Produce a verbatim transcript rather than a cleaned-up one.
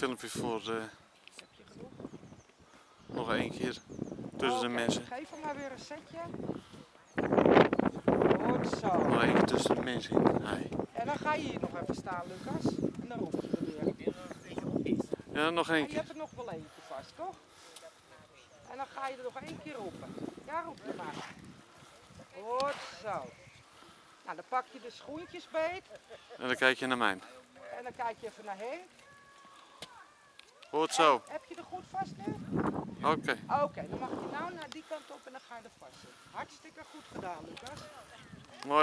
filmpje voor uh, nog één keer tussen oh, de mensen. Geef hem maar weer een setje. Goed zo. Nog één keer tussen de mensen. Hai. En dan ga je hier nog even staan, Lucas. En dan roep je er weer. Ja, nog één keer. Je hebt er nog wel eentje vast, toch? En dan ga je er nog één keer roepen. Ja, roep je maar. Goed zo. Nou, dan pak je de schoentjes beet. En dan kijk je naar mij. En dan kijk je even naar heen. Goed zo. En, heb je er goed vast nu? Oké. Okay. Oké, okay, dan mag je nou naar die kant op en dan ga je er vast zitten. Hartstikke goed gedaan, Lucas. Mooi.